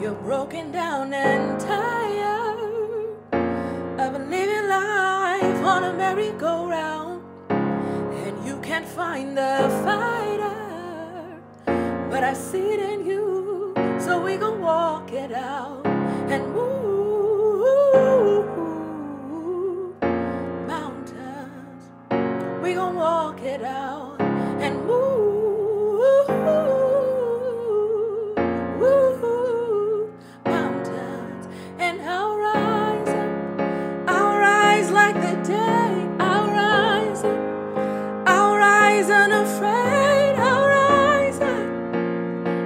You're broken down and tired of living life on a merry-go-round, and you can't find the fighter, but I see it in you, so we gon' walk it out and move mountains. We gon' walk it out and move. Unafraid, I'll rise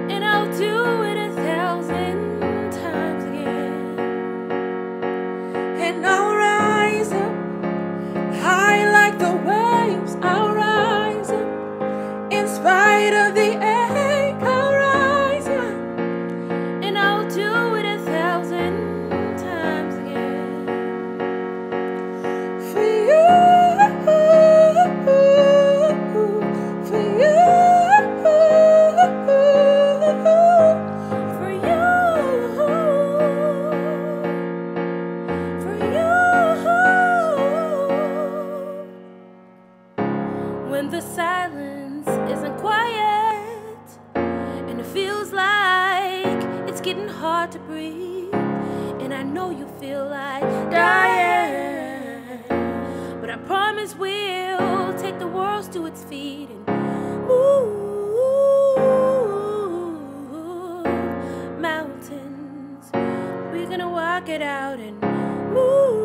up and I'll do it 1,000 times again. And I'll rise up high like the waves. I'll rise up in spite of the ache. I'll rise up and I'll do it 1,000 times again for you. When the silence isn't quiet and it feels like it's getting hard to breathe, and I know you feel like dying, but I promise we'll take the world to its feet and move mountains. We're gonna walk it out and move.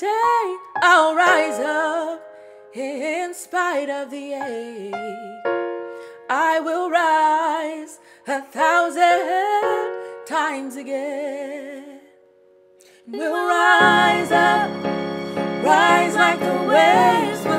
Day I'll rise up in spite of the ache. I will rise 1,000 times again. We'll rise up, rise like the waves.